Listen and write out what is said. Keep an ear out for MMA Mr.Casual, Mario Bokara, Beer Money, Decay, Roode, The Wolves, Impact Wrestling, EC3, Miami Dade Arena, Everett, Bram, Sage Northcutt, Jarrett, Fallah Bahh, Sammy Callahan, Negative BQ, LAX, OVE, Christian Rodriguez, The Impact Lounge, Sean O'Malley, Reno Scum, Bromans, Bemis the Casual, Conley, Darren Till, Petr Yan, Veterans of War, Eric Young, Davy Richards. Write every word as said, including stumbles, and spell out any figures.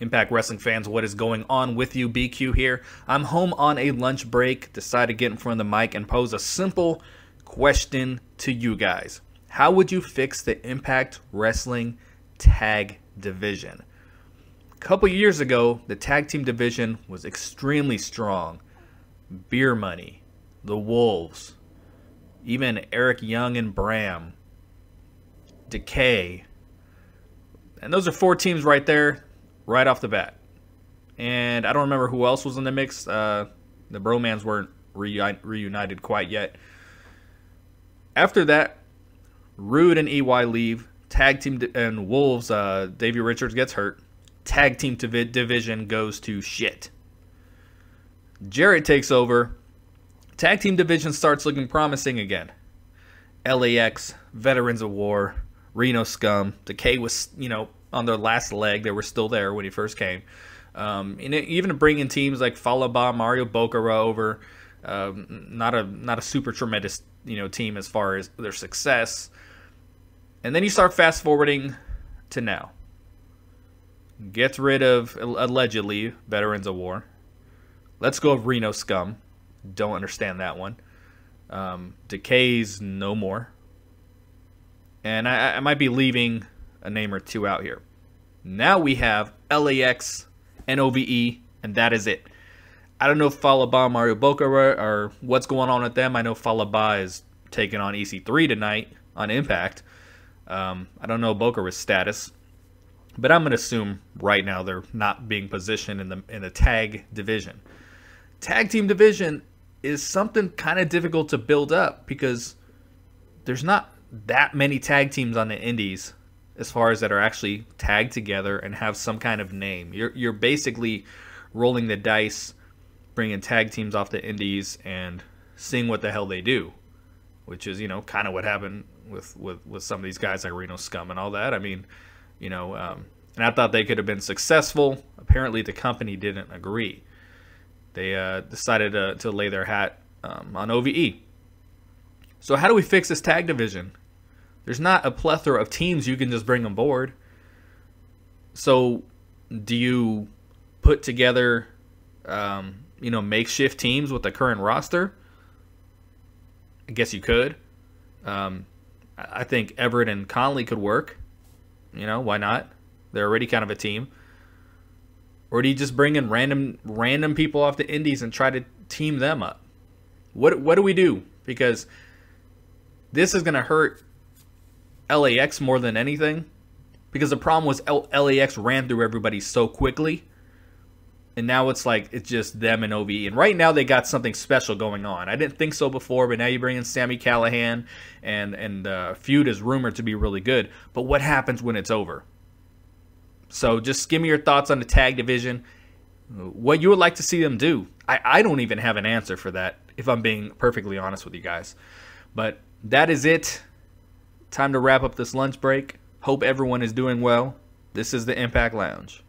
Impact Wrestling fans, what is going on with you? B Q here. I'm home on a lunch break, decided to get in front of the mic and pose a simple question to you guys. How would you fix the Impact Wrestling tag division? A couple years ago, the tag team division was extremely strong. Beer Money, The Wolves, even Eric Young and Bram, Decay. And those are four teams right there, right off the bat. And I don't remember who else was in the mix. Uh, the Bromans weren't re reunited quite yet. After that, Roode and E Y leave. Tag team and Wolves, uh, Davy Richards gets hurt. Tag team div division goes to shit. Jarrett takes over. Tag team division starts looking promising again. L A X, Veterans of War, Reno Scum. Decay was, you know, on their last leg. They were still there when he first came. Um, and it, even bringing teams like Fallah Bahh, Mario Bokara over. Um, not a not a super tremendous, you know, team as far as their success. And then you start fast forwarding to now. Gets rid of, allegedly, Veterans of War. Let's go of Reno Scum. Don't understand that one. Um, Decay's no more. And I, I might be leaving a name or two out here. Now we have L A X, N O V E, and that is it. I don't know if Fallah Bahh, Mario Bokara, or what's going on with them. I know Fallah Bahh is taking on E C three tonight on Impact. Um, I don't know Bokara's status. But I'm going to assume right now they're not being positioned in the, in the tag division. Tag team division is something kind of difficult to build up because there's not that many tag teams on the indies as far as that are actually tagged together and have some kind of name. You're, you're basically rolling the dice, bringing tag teams off the indies and seeing what the hell they do, which is, you know, kind of what happened with, with, with some of these guys like Reno Scum and all that. I mean, you know, um, and I thought they could have been successful. Apparently, the company didn't agree. They uh, decided to, to lay their hat um, on O V E. So how do we fix this tag division? There's not a plethora of teams you can just bring on board. So do you put together, um, you know, makeshift teams with the current roster? I guess you could. Um, I think Everett and Conley could work. You know, why not? They're already kind of a team. Or do you just bring in random random people off the indies and try to team them up? What what do we do? Because this is going to hurt L A X more than anything. Because the problem was L A X ran through everybody so quickly. And now it's like it's just them and O V E. And right now they got something special going on. I didn't think so before, but now you bring in Sammy Callahan. And, and the feud is rumored to be really good. But what happens when it's over? So just give me your thoughts on the tag division. What you would like to see them do. I, I don't even have an answer for that, if I'm being perfectly honest with you guys. But that is it. Time to wrap up this lunch break. Hope everyone is doing well. This is the Impact Lounge.